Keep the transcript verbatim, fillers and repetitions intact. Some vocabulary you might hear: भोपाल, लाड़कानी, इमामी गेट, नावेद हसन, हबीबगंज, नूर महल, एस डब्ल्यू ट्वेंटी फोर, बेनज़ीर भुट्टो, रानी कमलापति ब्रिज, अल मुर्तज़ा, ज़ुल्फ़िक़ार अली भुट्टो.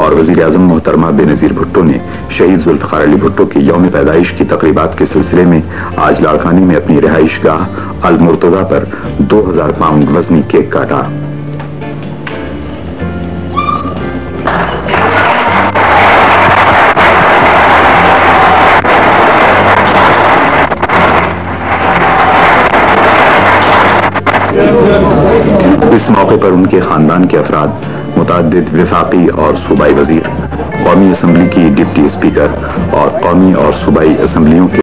और वजीर आजम मोहतरमा बेनज़ीर भुट्टो ने शहीद ज़ुल्फ़िक़ार अली भुट्टो की यौम पैदाइश की तकरीबात के सिलसिले में आज लाड़कानी में अपनी रिहाइश गाह अल मुर्तज़ा पर दो हजार पाउंड वजनी केक काटा। इस मौके पर उनके खानदान के अफराद, मुतादिद विफाकी और सूबाई वजीर, कौमी असम्बली की डिप्टी स्पीकर और कौमी और सूबाई असम्बलियों के